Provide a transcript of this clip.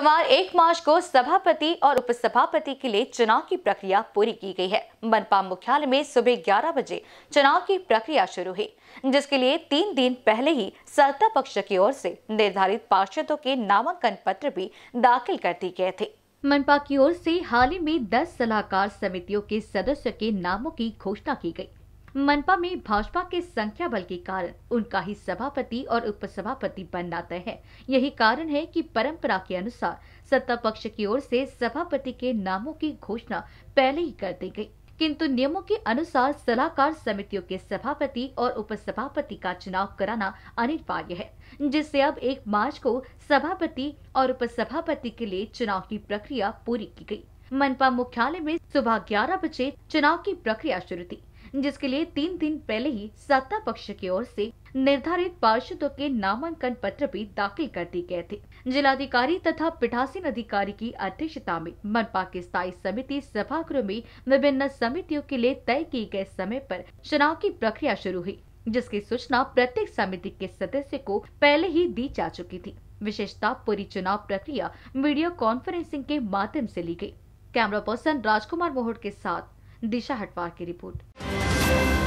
सोमवार 1 मार्च को सभापति और उपसभापति के लिए चुनाव की प्रक्रिया पूरी की गई है। मनपा मुख्यालय में सुबह 11 बजे चुनाव की प्रक्रिया शुरू हुई, जिसके लिए 3 दिन पहले ही सत्ता पक्ष की ओर से निर्धारित पार्षदों के नामांकन पत्र भी दाखिल कर दिए गए थे। मनपा की ओर से हाल ही में 10 सलाहकार समितियों के सदस्य के नामों की घोषणा की गयी। मनपा में भाजपा के संख्या बल के कारण उनका ही सभापति और उपसभापति बनना तय है। यही कारण है कि परंपरा के अनुसार सत्ता पक्ष की ओर से सभापति के नामों की घोषणा पहले ही कर दी गई, किंतु नियमों के अनुसार सलाहकार समितियों के सभापति और उपसभापति का चुनाव कराना अनिवार्य है, जिससे अब 1 मार्च को सभापति और उपसभापति के लिए चुनाव की प्रक्रिया पूरी की गयी। मनपा मुख्यालय में सुबह 11 बजे चुनाव की प्रक्रिया शुरू थी, जिसके लिए 3 दिन पहले ही सत्ता पक्ष की ओर से निर्धारित पार्षदों के नामांकन पत्र भी दाखिल कर दिए गए थे। जिलाधिकारी तथा पीठासीन अधिकारी की अध्यक्षता में मनपा की स्थायी समिति सभागृह में विभिन्न समितियों के लिए तय किए गए समय पर चुनाव की प्रक्रिया शुरू हुई, जिसकी सूचना प्रत्येक समिति के सदस्य को पहले ही दी जा चुकी थी। विशेषतः पूरी चुनाव प्रक्रिया वीडियो कॉन्फ्रेंसिंग के माध्यम से ली गयी। कैमरा पर्सन राजकुमार मोहट के साथ दिशा हटवार की रिपोर्ट।